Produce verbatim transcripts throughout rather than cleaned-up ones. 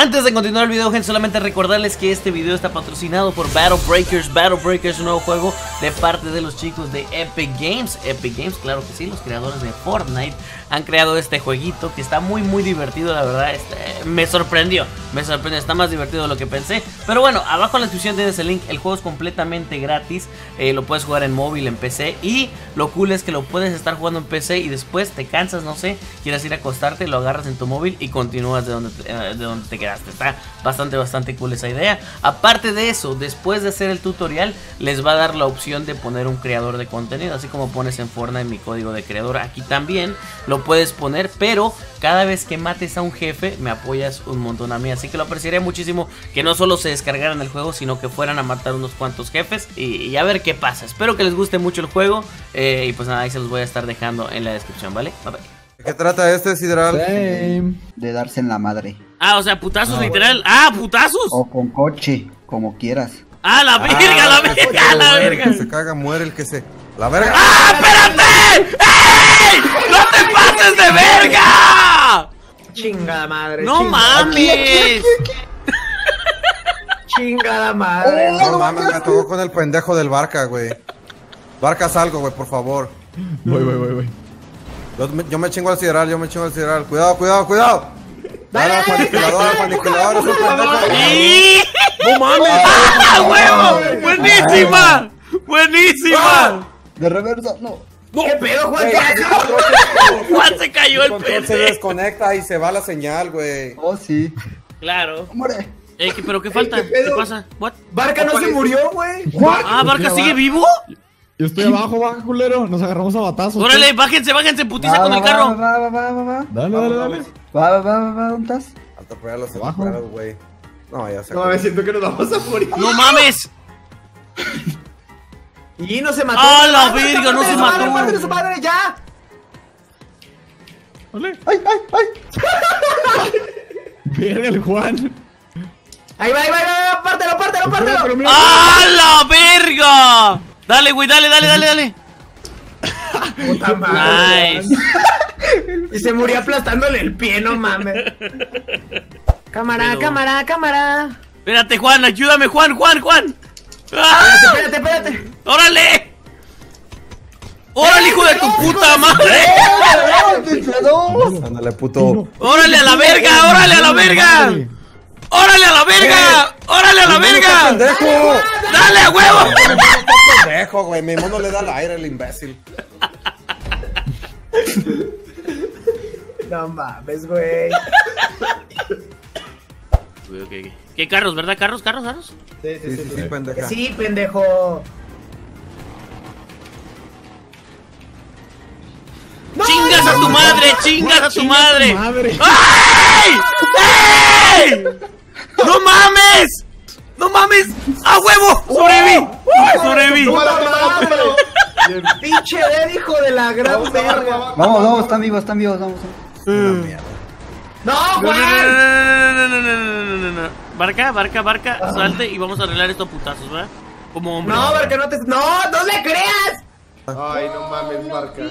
Antes de continuar el video, gente, solamente recordarles que este video está patrocinado por Battle Breakers. Battle Breakers es un nuevo juego de parte de los chicos de Epic Games. Epic Games, claro que sí, los creadores de Fortnite han creado este jueguito que está muy muy divertido, la verdad. Este, me sorprendió, me sorprendió, está más divertido de lo que pensé. Pero bueno, abajo en la descripción tienes el link, el juego es completamente gratis, eh, lo puedes jugar en móvil, en P C, y lo cool es que lo puedes estar jugando en P C y después te cansas, no sé, quieres ir a acostarte, lo agarras en tu móvil y continúas de donde te, de donde te quedaste. Está bastante bastante cool esa idea. Aparte de eso, después de hacer el tutorial les va a dar la opción de poner un creador de contenido, así como pones en Fortnite mi código de creador, aquí también lo puedes poner, pero cada vez que mates a un jefe me apoyas un montón a mí, así que lo apreciaría muchísimo que no solo se descargaran el juego, sino que fueran a matar unos cuantos jefes y, y a ver qué pasa. Espero que les guste mucho el juego, eh, y pues nada, ahí se los voy a estar dejando en la descripción, ¿vale? Bye bye. ¿Qué trata este Sidral? Sí. De darse en la madre. Ah, o sea, putazos, no, literal. Ah, putazos. O con coche, como quieras. Ah, la verga, ah, la verga, la, la verga. El que se caga, muere el que se... La verga. ¡Ah, espérate! ¡Ey! ¡No te pases de verga! Chingada madre. No chinga. mames. Aquí, aquí, aquí, aquí. Chingada madre. No mames, me tocó con el pendejo del Barca, güey. Barca, salgo, güey, por favor. Voy, voy, voy, voy. Yo me, yo me chingo al Sideral, yo me chingo al Sideral. Cuidado, cuidado, cuidado. Dale al manipulador, al manipulador. ¡No mames! ¡Ah, huevo! ¡Buenísima! ¡Buenísima! De reversa, no. ¿Qué pedo, Juan? Juan se cayó el pedo. Se desconecta y se va la señal, güey. Oh, sí. Claro. ¡Hombre! Ey, pero ¿qué falta? ¿Qué pasa? ¿What? ¿Barca no se murió, güey? Ah, ¿Barca sigue vivo? Yo estoy abajo, baja, culero. Nos agarramos a batazos. Órale, bájense, bájense, putiza con el carro. Va, va, va, va, va. Dale, dale, dale. Va, va, va, va, ¿dónde estás? Atropellarlos abajo, güey. No, ya se acabó. No, me siento que nos vamos a morir. ¡No mames! Y no se mató. ¡Ah, la verga! No se mató. ¡Su madre, su madre, ya! ¡Ole! ¡Ay, ay, ay! Verga el Juan. Ahí va, ahí va, ahí va. Pártelo, pártelo, pártelo. ¡Ah, la verga! Dale, güey, dale, dale, dale, dale. Puta madre. Nice. Y se murió aplastándole el pie, no mames. Cámara, Pero... cámara, cámara. Espérate, Juan, ayúdame, Juan, Juan, Juan. ¡Ah! Espérate, espérate, espérate. ¡Órale! ¡Órale, hijo de tu puta madre! Ándale, puto. ¡Órale a la verga! ¡Órale a la verga! ¡Órale a la verga! ¡Órale a la verga! ¡Dale, a huevo! Pendejo, güey, mi mono le da el aire al imbécil. No mames, güey. Okay, okay. ¿Qué carros, verdad? ¿Carros, carros, carros? Sí, sí, sí, sí, sí, sí, pendeja. Sí, pendejo. ¡No, chingas no, a tu madre, no, chingas no, a tu chingas madre! madre. ¡Ay! ¡Ey! ¡No mames! ¡No mames! ¡A huevo! ¡Sobreviví! ¡Sobreví! ¡Pinche dedo, hijo de la gran verga! Vamos, vamos, están vivos, están vivos, vamos. ¡No, Juan! No, no, no, no, no, no. Barca, barca, barca, salte y vamos a arreglar estos putazos, ¿verdad? Como hombre. No, Barca, no te... ¡No! ¡No le creas! Ay, no mames, Barca.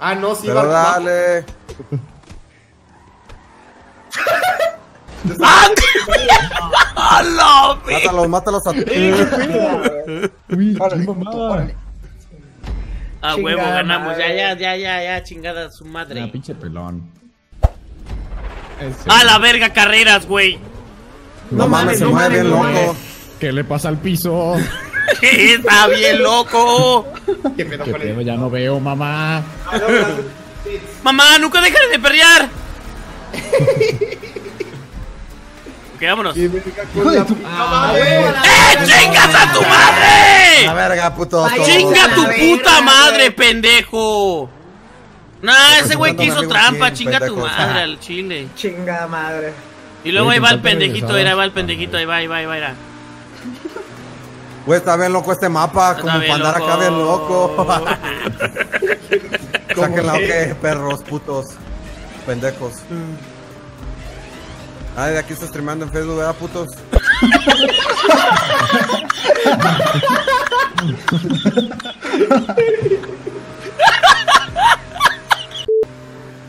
Ah, no, sí, Barca. Dale. ¡Hala! ¡Mátalos, mátalos a ti! ¡Ah, huevo, ganamos! Ya, ya, ya, ya, ya, chingada su madre. Una pinche pelón. ¡A la verga, carreras, güey! No mames, no mames, loco. ¿Qué le pasa al piso? ¡Está bien loco! ¿Qué pedo? Ya no veo, mamá. ¡Mamá, nunca dejaré de perrear! Ok, vámonos. Sí, ¡Hijo de tu... ah, ¡Eh, chingas a tu madre! La verga, puto. Ay, ¡chinga tu puta madre, pendejo! Nah, ese güey que hizo trampa, chinga tu madre al chile. Chinga madre. Y luego ahí va el pendejito, ahí va el pendejito, ahí va, ahí va, ahí va. Güey, está bien loco este mapa, como para andar acá bien loco. Sáquenla, ok, perros, putos, pendejos. Ah, de aquí está streamando en Facebook, ¿verdad, putos?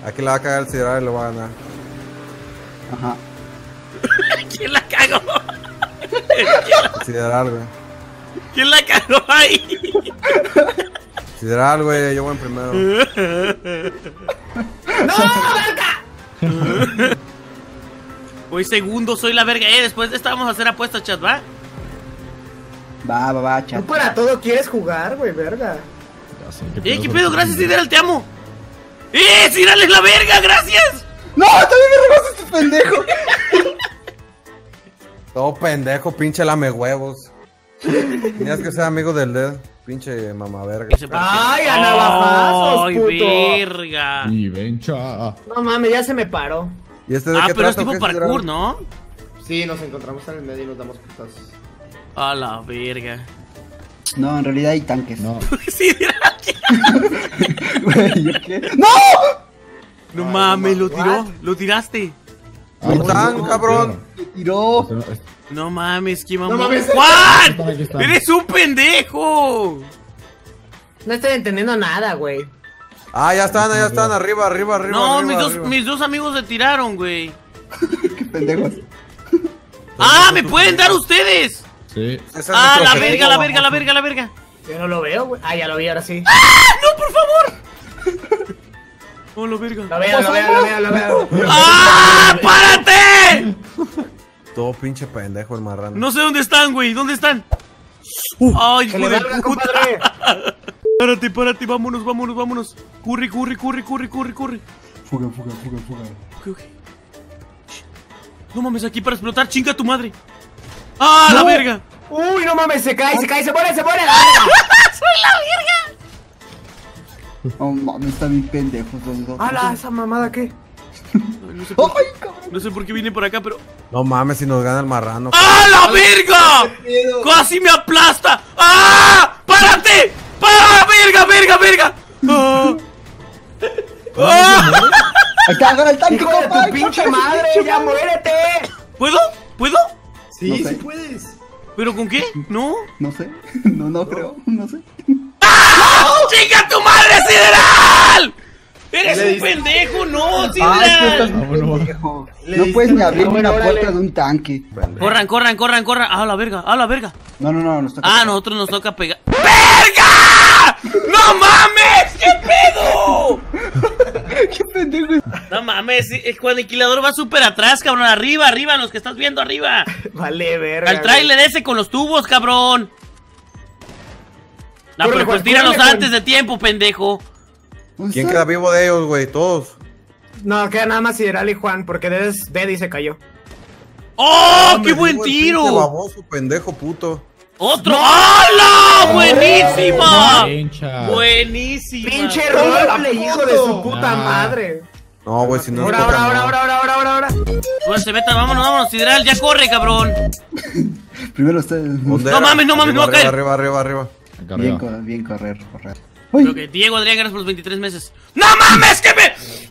Aquí la va a cagar el Sideral y lo va a ganar. Ajá. ¿Quién la cagó? Considerar, güey. ¿Quién la cagó ahí? Considerar, güey, yo voy en primero. ¡No, verga! Voy segundo, soy la verga. Eh, después de esta vamos a hacer apuestas, chat, ¿va? Va, va, va, chat. Tú para todo quieres jugar, güey, verga. Eh, ¿qué pedo? Gracias, Sideral, te amo. ¡Eh, Sideral es la verga! ¡Gracias! ¡No! ¡También me robaste este pendejo! Todo pendejo, pinche lame huevos. Tenías que ser amigo del dedo, pinche mamá verga. ¡Ay, a navajazos, puto! ¡Ay, verga! Y vencha. No mames, ya se me paró. ¿Y este de ah, qué pero trato? Es tipo parkour, ¿no? Sí, nos encontramos en el medio y nos damos putazos. A la verga. No, en realidad hay tanques. No. Sí, güey, ¿yo qué? ¡No! No ay, mames, no, lo tiró, what? Lo tiraste. Ahí están, no, cabrón. Te tiró. No mames, que mamón. No mames. ¡Juan! ¡Eres un pendejo! No estoy entendiendo nada, güey. Ah, ya están, ya están, arriba, arriba, arriba. No, arriba, mis, dos, arriba. mis dos amigos se tiraron, güey. Qué pendejos. ¡Ah, me pueden dar ustedes! Sí. Es ah, la verga, la verga, la verga, la verga. Yo no lo veo, güey. Ah, ya lo vi, ahora sí. ¡Ah! ¡No, por favor! No, lo verga. Lo veo, lo veo, lo veo, lo veo. ¡Ah! ¡Párate! Todo pinche pendejo el marrano. No sé dónde están, güey. ¿Dónde están? Uh, ¡Ay, joder! Párate, párate, vámonos, vámonos, vámonos. Corre, corre, corre, corre, corre, corre. Fuga, fuga, fuga, fuga. Okay, okay. No mames, aquí para explotar, chinga tu madre. ¡Ah, no. La verga! ¡Uy, no mames! Se cae, se cae, se muere, se muere, la verga. ¡Soy la verga! Oh, mames, están bien pendejos los dos. ¡Hala, esa mamada qué! No, no sé por... ¡Ay, cabrón! No sé por qué vine por acá, pero... No mames, si nos gana el marrano. ¡Ah, la verga! ¡Casi me aplasta! ¡Ah! ¡Párate! ¡Ah, verga, verga, verga! ¡Ah! ¡Ah! ¡Caga el tanque, compa! ¡Tu pinche madre! ¡Ya muérete! ¿Puedo? ¿Puedo? Sí, no sé. Sí puedes. ¿Pero con qué? ¿No? No sé. No, no, no. Creo. No sé. ¡Ah! ¡Chica tu madre, Sideral! ¡Eres un pendejo! ¡No, Sideral! No, no, no puedes ni abrir una puerta de un tanque. Corran, corran, corran, corran. ¡Ah, la verga! ¡Ah, la verga! No, no, no. Nos toca ah, nosotros nos toca pegar. ¡Verga! ¡No mames! ¡Qué pedo! ¡Qué pendejo! No mames, el aniquilador va súper atrás, cabrón. Arriba, arriba, los que estás viendo, arriba. Vale, verga. Al trailer ese con los tubos, cabrón. No, pero pues tíranos antes de tiempo, pendejo. ¿Quién queda vivo de ellos, güey? Todos. No, queda nada más Sideral y Juan, porque Deddy se cayó. ¡Oh, qué buen tiro! Baboso, pendejo, puto. ¡Otro! ¡Hala! ¡Buenísima! ¡Buenísima! ¡Pinche roble, hijo de su puta madre! No, güey, si no... ¡Ahora, ahora, ahora, ahora, ahora, ahora, ahora! Bueno, se metan, vámonos, vámonos, Sideral, ya corre, cabrón. Primero ustedes. ¡No mames, no mames, no va a caer! Arriba, arriba, arriba. Bien, bien correr, correr. Creo que Diego Adrián, gracias por los veintitrés meses. ¡No mames, que me!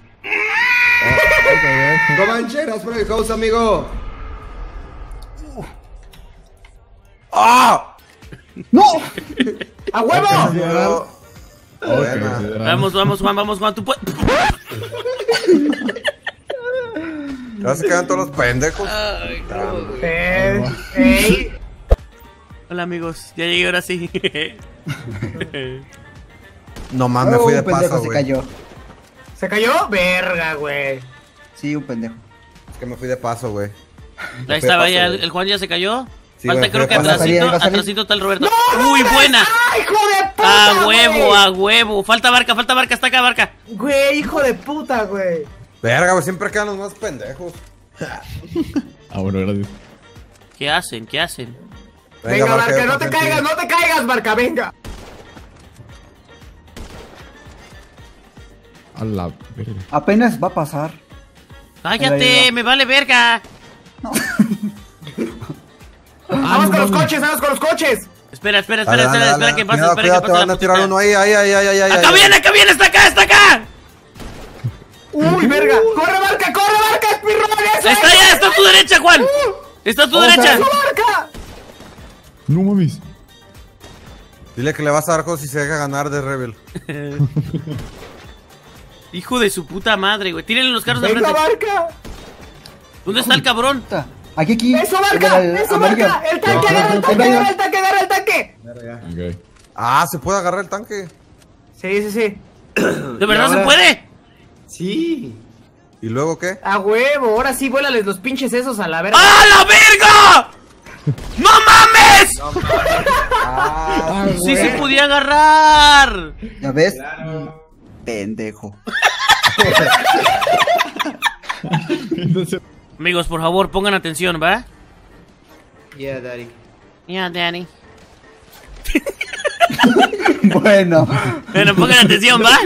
¡Comancheras por el house, amigo! ¡Ah! ¡No! ¡A huevo! Vamos, vamos, Juan, vamos, Juan, tú puedes. Ya se quedan todos los pendejos. Ay, eh, eh. Hola, amigos, ya llegué ahora sí. No mames, oh, fui de paso, güey. Se cayó. ¿Se cayó? Verga, güey. Sí, un pendejo. Es que me fui de paso, güey. Ahí estaba ya, el Juan ya se cayó. Sí, falta wey, creo que atrasito, atrasito está el Roberto. No, ¡uy, buena! ¡Ay, hijo de puta! ¡A huevo, wey! A huevo! Falta barca, falta barca, está acá barca. Güey, hijo de puta, güey. Verga, güey, siempre quedan los más pendejos. Ah, bueno, gracias. ¿Qué hacen? ¿Qué hacen? Venga, venga barca, barca, no te caigas, no te caigas, barca, venga. A la verga. Apenas va a pasar. ¡Cállate! ¡Me vale verga! No. ¡Vamos con los coches! ¡Vamos con los coches! Espera, espera, espera, espera, espera que pase, espera que pase. Te van a tirar uno ahí, ahí, ahí, ahí, ahí. ¡Acá viene, acá viene! ¡Está acá, está acá! ¡Uy, verga! ¡Corre, barca, corre, barca! ¡Espirrones! ¡Está allá! ¡Está a tu derecha, Juan! ¡Está a tu derecha! ¡No mames! Dile que le vas a dar cosas si se deja ganar de Rebel. Hijo de su puta madre, güey. Tírenle los carros de frente. ¡Venga, barca! ¿Dónde está el cabrón? Aquí, aquí. ¡Eso marca! ¡Eso marca! ¡El tanque, agarra el tanque, agarra el tanque, agarra el tanque! Ah, ¿se puede agarrar el tanque? Sí, sí, sí. ¿De verdad se puede? Sí. ¿Y luego qué? ¡A huevo! Ahora sí, vuélales los pinches esos a la verga. ¡A la verga! ¡No mames! No, ah, sí, güey. Se podía agarrar. ¿Ya ves? Claro. Pendejo. Amigos, por favor, pongan atención, ¿va? Yeah, daddy. Yeah, daddy. Bueno. Bueno, pongan atención, ¿va?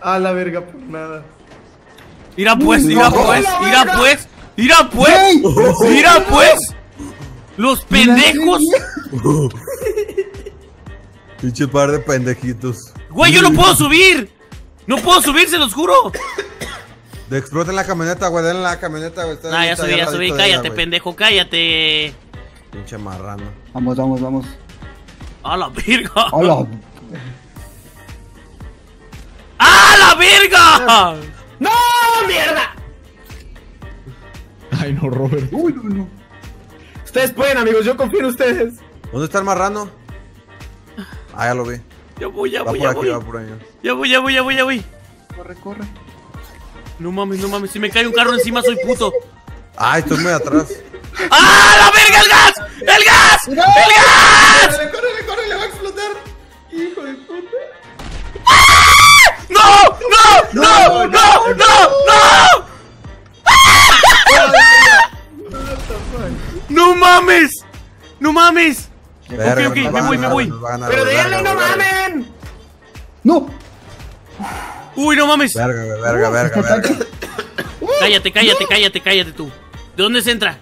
A la verga, por nada. Irá pues, irá pues, irá pues. ¡Mira pues! ¡Mira pues! ¡Los pendejos! Pinche par de pendejitos. ¡Güey, yo no puedo subir! ¡No puedo subir, se los juro! Exploten la camioneta, güey, denle la camioneta, güey. Ah, ya subí, ya subí, cállate, pendejo, cállate. Pinche marrano. Vamos, vamos, vamos. ¡A la verga! ¡A la, ¡A la verga! ¡No, mierda! Ay, no, Robert. Uy, no, no. Ustedes pueden, amigos, yo confío en ustedes. ¿Dónde está el marrano? Ah, ya lo vi. Ya voy, ya voy, ya voy. Ya voy, ya voy, ya voy, ya voy. Corre, corre. No mames, no mames. Si me cae un carro encima, soy puto. Ay, estoy muy atrás. ¡Ah, la verga, el gas! ¡El gas! ¡El gas! ¡Corre, corre, corre! ¡Le va a explotar! ¡Hijo de puta! ¡No! ¡No! ¡No! ¡No! ¡No! ¡No! ¡No mames! ¡No mames! Verga, ok, ok, me voy, me voy. ¡Pero déjenle, no mamen! ¡No! ¡Uy, no mames! Verga, verga, verga, verga. Cállate, cállate, no. cállate, cállate tú. ¿De dónde se entra?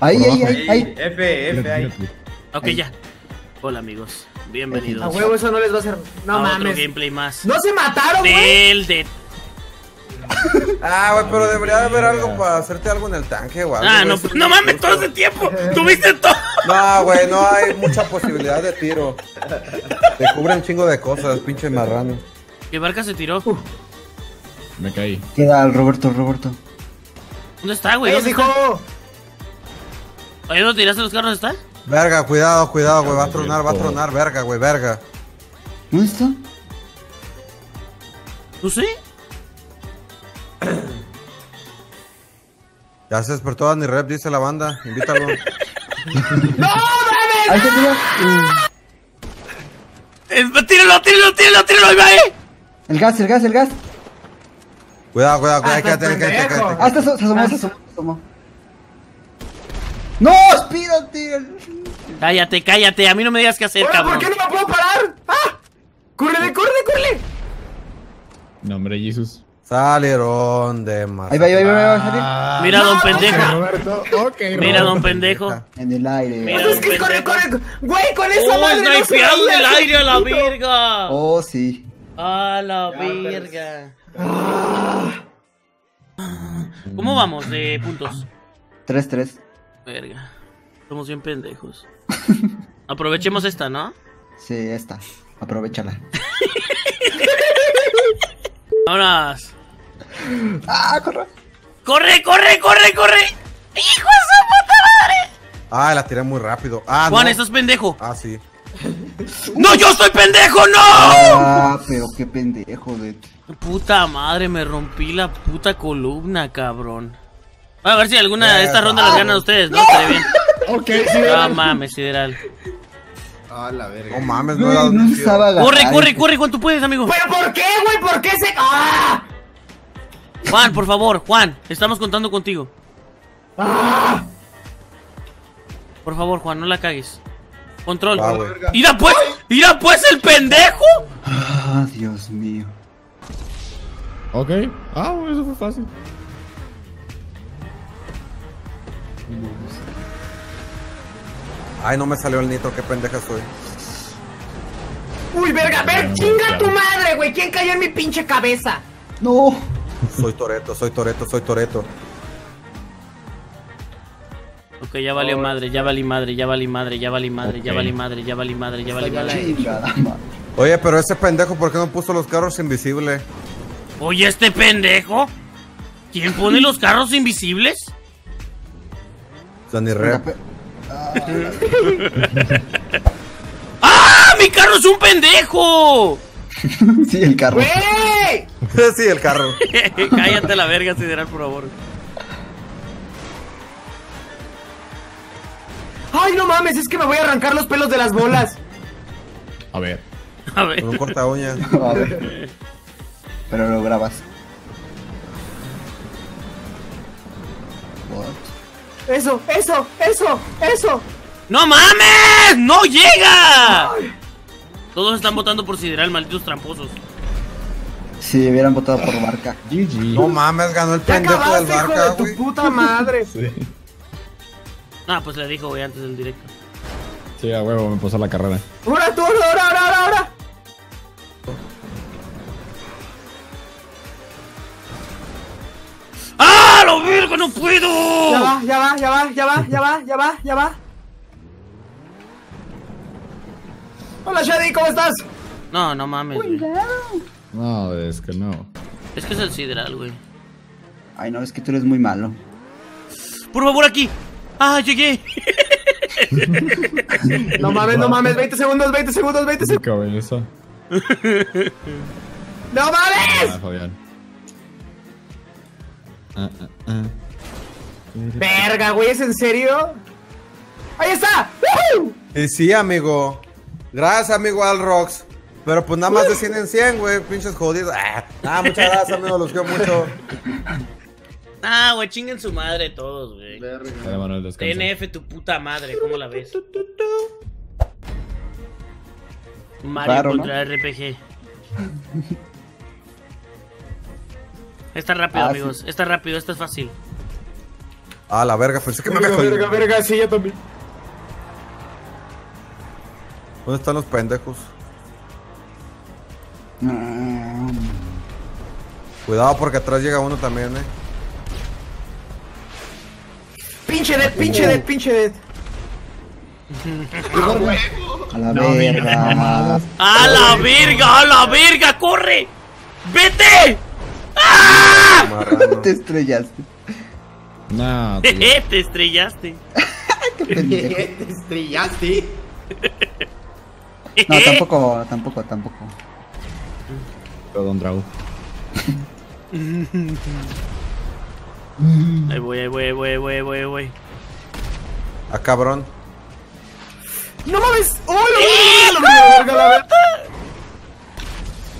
Ahí, ahí, ahí, ahí. F, F, ahí. Ok, ahí. Ya. Hola, amigos. Bienvenidos. A huevo, eso no les va a hacer. No a mames. Otro gameplay más. ¡No se mataron, güey! El de. Ah, güey, pero debería de haber algo para hacerte algo en el tanque, güey. Ah, no, no mames, todo ese tiempo. Tuviste todo. No, güey, no hay mucha posibilidad de tiro. Te cubren un chingo de cosas, pinche marrano. ¿Qué barca se tiró? Uh. Me caí. Queda el Roberto, Roberto. ¿Dónde está, güey? ¡Ahí, hijo! ¿Ahí donde tiraste los carros está? Verga, cuidado, cuidado, güey. Va a tronar, va a tronar, verga, güey, verga. ¿Dónde está? ¿Tú sí? Ya se despertó Dani Rep, dice la banda. Invítalo. ¡No, mames! ¡Tíralo, tíralo, tíralo, tíralo! ¡Ahí va, eh! El gas, el gas, el gas. Cuidado, cuidado, cuidado. Quédate, quédate, quédate. Ah, se asomó, se asomó. ¡No! ¡Espírate! Cállate, cállate. A mí no me digas qué hacer, cabrón. ¿Por qué no me puedo parar? ¡Ah! ¡Cúrrele, cúrrele, cúrrele! No, hombre, Jesús. Salieron de mar. Ahí va, ahí va, ahí va, ahí va. Mira, no, don pendejo. Okay, okay, mira, don pendejo. En el aire. Mira, don es que corre, corre, corre. Güey, con esa oh, madre. No se en el aire a la verga. Oh, sí. A la verga. ¿Cómo vamos de puntos? tres tres. Verga. Somos bien pendejos. Aprovechemos esta, ¿no? Sí, esta. Aprovechala. ¡Vámonos! ¡Ah, corre! ¡Corre, corre, corre, corre! ¡Hijo de su puta madre! Ah, la tiré muy rápido. Ah, Juan, no. ¿Estás pendejo? Ah, sí. ¡No, yo soy pendejo, no! Ah, pero qué pendejo, de puta madre, me rompí la puta columna, cabrón. A ver si alguna yeah, de estas rondas ah, las ganan ustedes, ¿no? Estaré bien. Ok, sí. No mames, sideral. Ah, la verga. No mames, no, no, no estaba corre, corre, corre, Juan, tú puedes, amigo. ¿Pero por qué, güey? ¿Por qué se...? ¡Ah! Juan, por favor, Juan, estamos contando contigo. ¡Ah! Por favor, Juan, no la cagues. Control. Ah, ¡Ira pues! ¡Ira pues el pendejo! Ah, Dios mío. Ok. Ah, eso fue fácil. Ay, no me salió el nitro, qué pendeja soy. Uy, verga, ver, chinga tu madre, güey. ¿Quién cayó en mi pinche cabeza? No. Soy Toretto, soy Toretto, soy Toretto. Ok, ya valió madre, ya valí madre, ya valí madre, ya valí madre, ya valí madre, ya valí madre, ya valí madre. Oye, pero ese pendejo, ¿por qué no puso los carros invisibles? Oye, este pendejo. ¿Quién pone los carros invisibles? Sony Rep. ¡Ah! ¡Mi carro es un pendejo! Sí, el carro. ¡Wey! Sí, el carro. Cállate la verga, Sideral, por favor. ¡Ay, no mames! Es que me voy a arrancar los pelos de las bolas. A ver. A ver. Con un corta uña. A ver. Pero lo grabas. What? Eso, eso, eso, eso. ¡No mames! ¡No llega! Ay. Todos están votando por Sideral, malditos tramposos. Si, sí, hubieran votado por Barca. G G. No mames, ganó el pendejo del Barca, hijo de tu wey. Puta madre. Sí. Ah, pues le dijo, güey, antes del directo. Sí, a huevo, me puso la carrera. ¡Ahora tú, ahora, ahora, ahora, ahora! ¡Ah, lo vergo, no puedo! Ya va, ya va, ya va, ya va, ya va, ya va, ya va. Hola, Shady, ¿cómo estás? No, no mames. No, es que no. Es que es el Sideral, güey. Ay, no, es que tú eres muy malo. Por favor, aquí. ¡Ah, llegué! No mames, no mames, veinte segundos, veinte segundos, veinte segundos. ¡No mames! Ah, Fabián. Ah, ah, ah. Verga, güey, ¿es en serio? ¡Ahí está! ¡Woo! Eh, sí, amigo. Gracias, amigo Alrox. Pero pues nada más de cien en cien, güey, pinches jodidos. Ah, muchas gracias, amigo, los quiero mucho. Ah, güey, chinguen su madre todos, güey. T N F, tu puta madre, ¿cómo la ves? Mario Raro, contra ¿no? R P G. Está rápido, ah, amigos. Sí. Está rápido, esta es fácil. Ah, la verga, pensé que verga, me había jodido. Verga, verga, sí, yo también. ¿Dónde están los pendejos? Mm. Cuidado porque atrás llega uno también, eh. Pinche dead, pinche dead, pinche dead. A la verga. A la verga, a la verga, corre. ¡Vete! ¡Ah! Te estrellaste. No, te estrellaste. Te estrellaste. No, tampoco, tampoco, tampoco. Pero Don Drago. Ahí voy, ahí voy, ahí voy, ahí voy, ahí voy, ahí voy. Ah, cabrón. ¡No mames! ¡Oh, lo verga, la verga!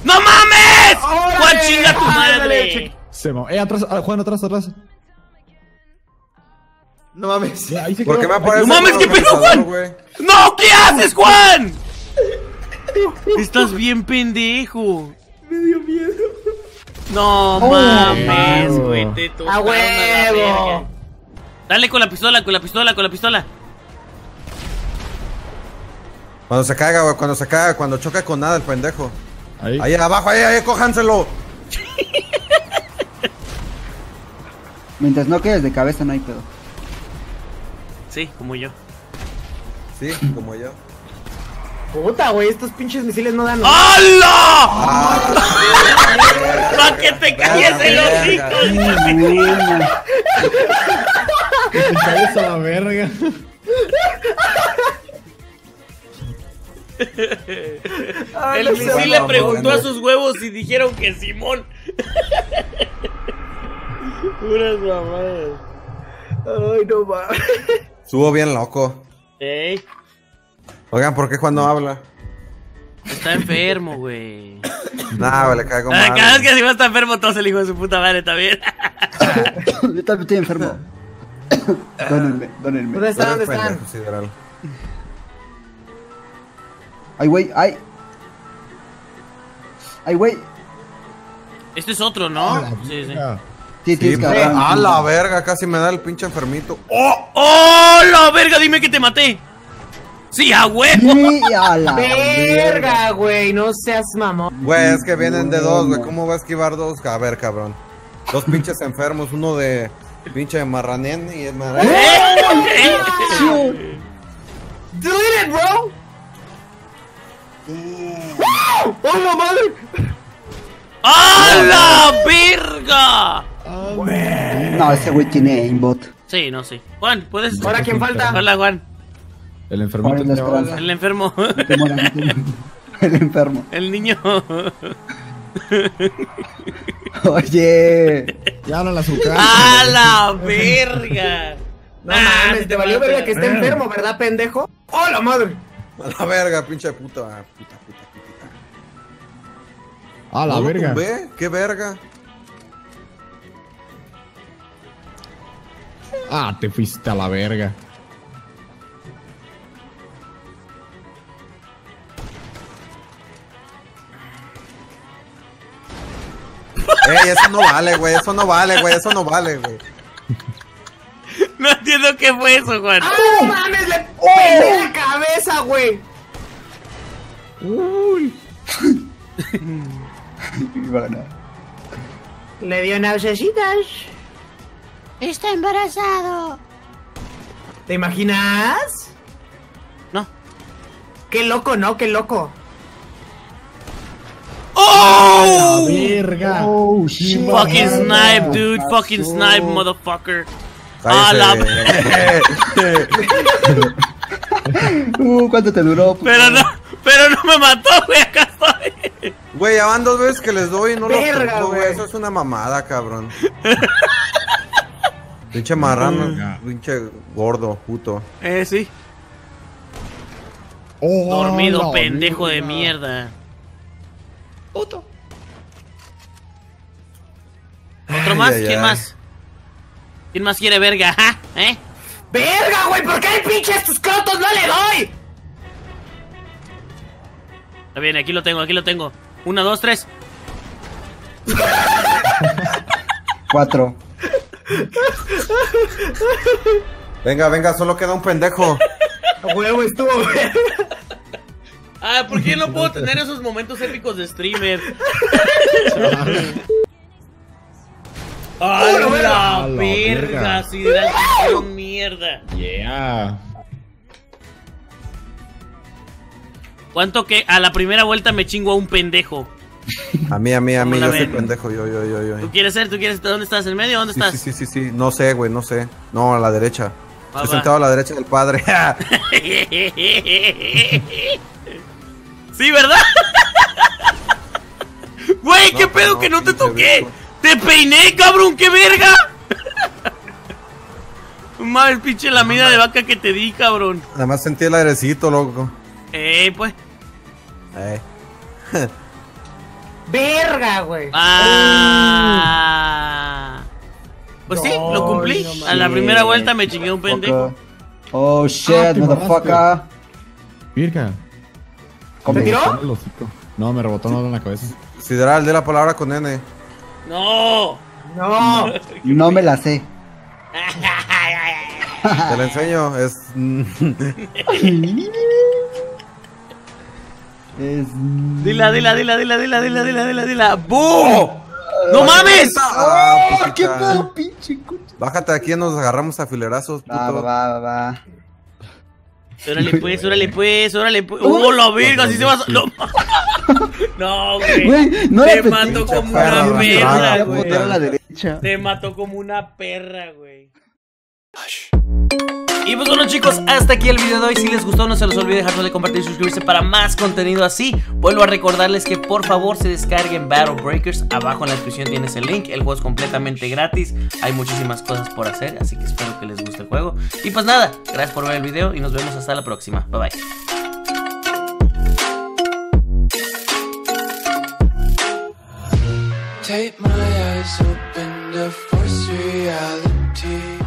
¡No mames! ¡Órale! ¡Juan, chinga tu madre! Se mo... Eh, atrás, Juan, atrás, atrás. No mames. ¿Por qué me aparece? ¡No mames, qué pedo, Juan! Wey. ¡No, qué haces, Juan! Estás bien pendejo. Me dio miedo. No oh, mames, güey, te tocaron a huevo. A la verga. Dale con la pistola, con la pistola, con la pistola. Cuando se caga, güey, cuando se caga, cuando choca con nada el pendejo. Ahí, ahí abajo, ahí, ahí, cójanselo. Mientras no quedes de cabeza no hay pedo. Sí, como yo. Sí, como yo. Puta, güey, estos pinches misiles no dan. ¡Hala! ¡Para que te calles el hocico! ¡Que te calles a la verga! El misil le preguntó a sus huevos y dijeron que Simón. Puras mamadas. Ay, no mames. Subo bien loco. Ey. Oigan, ¿por qué Juan no habla? Está enfermo, güey. Nah, güey, le caigo mal. Cada vez que Simón está enfermo, todo el hijo de su puta madre también. Yo también estoy enfermo. Dónenme, dónenme. ¿Dónde están? ¿Dónde están? Ay, güey, ay. Ay, güey. Este es otro, ¿no? Sí, sí. Sí, sí, cabrón. A la verga, casi me da el pinche enfermito. ¡Oh! ¡Oh, la verga! Dime que te maté. ¡Sí, a huevo! Sí, a la verga, güey, no seas mamón. Güey, es que vienen de dos, güey, ¿cómo va a esquivar dos? A ver, cabrón. Dos pinches enfermos, uno de pinche de marranén y el marranén. ¡Oh, delete it, bro! ¡Oh, la madre! ¡A la verga! No, ese güey tiene aimbot. Sí, no, sí. Juan, ¿puedes? ¿Ahora quién falta? Hola, Juan. El enfermo. El enfermo. El enfermo. El niño. Oye. Ya no la azúcar. ¡A la verga! No mames, te valió verga que está enfermo, ¿verdad, pendejo? ¡Hola, madre! A la verga, pinche puta. Puta, puta, puta. A la verga. ¿Qué verga? Ah, te fuiste a la verga. Ey, eso no vale, güey, eso no vale, güey, eso no vale, güey. No entiendo qué fue eso, Juan. ¡Ah, no mames! ¡Le pegué la cabeza, güey! Uy. Bueno. Le dio náuseasitas. Está embarazado. ¿Te imaginas? No. Qué loco, ¿no? Qué loco. ¡Oh! ¡Verga! Oh, shit. Fucking snipe, dude. Pasó. Fucking snipe, motherfucker. ¡A la Uh, ¿cuánto te duró? Puto? Pero no, pero no me mató, güey. Acá estoy. Güey, ya van dos veces que les doy y no verga, lo güey. Eso es una mamada, cabrón. Pinche marrano, pinche gordo, puto. Eh, sí. Oh, dormido, no, pendejo mira. de mierda. Puto. ¿Otro ay, más? Ay, ¿Quién ay. más? ¿Quién más quiere verga? ¿Ah? ¿Eh? ¡Verga, güey! ¿Por qué hay pinches tus crotos? ¡No le doy! Está bien, aquí lo tengo, aquí lo tengo. Una, dos, tres. Cuatro. Venga, venga, solo queda un pendejo. Huevo estuvo, güey. Ah, ¿por qué no puedo tener esos momentos épicos de streamer? ¡Ay, la, la, la verga! ¡Si de la mierda! ¡Yeah! ¿Cuánto que a la primera vuelta me chingo a un pendejo? A mí, a mí, a mí, yo soy pendejo, yo, yo, yo, yo. ¿Tú quieres ser? ¿Tú quieres ser? ¿Dónde estás? ¿En medio? ¿Dónde sí, estás? Sí, sí, sí, sí, no sé, güey, no sé. No, a la derecha. Estoy sentado a la derecha del padre. Sí, ¿verdad? Güey, no, qué pedo no, que no te toqué. Brisco. Te peiné, cabrón, qué verga. Madre, pinche la mina de vaca que te di, cabrón. Además sentí el airecito, loco. Eh, pues. Eh. Verga, güey. Ah. Pues no, sí, lo cumplí. No, a la primera vuelta me chingué un pendejo. Oh shit, ah, motherfucker. Virga. ¿Me tiró? No, me rebotó en la cabeza. Sideral, de la palabra con N. No. No. No me la sé. Te la enseño. Es. Es... Dila, dila, dila, dila, dila, dila, dila, dila, dila. ¡Bum! ¡No mames! Ah, oh, ¡qué pedo, pinche cucho! Bájate aquí, nos agarramos a filerazos, puto. Va, va, va, va. Órale pues, órale pues, órale pues. ¡Oh, la verga! Si se va a... No, güey. No, te mató como una perra, güey. Te mató como una perra, güey. Y pues bueno, chicos, hasta aquí el video de hoy. Si les gustó, no se les olvide dejarlo de compartir y suscribirse para más contenido así. Vuelvo a recordarles que por favor se descarguen Battle Breakers. Abajo en la descripción tienes el link. El juego es completamente gratis. Hay muchísimas cosas por hacer, así que espero que les guste el juego. Y pues nada, gracias por ver el video y nos vemos hasta la próxima. Bye bye. Take my eyes open to force reality.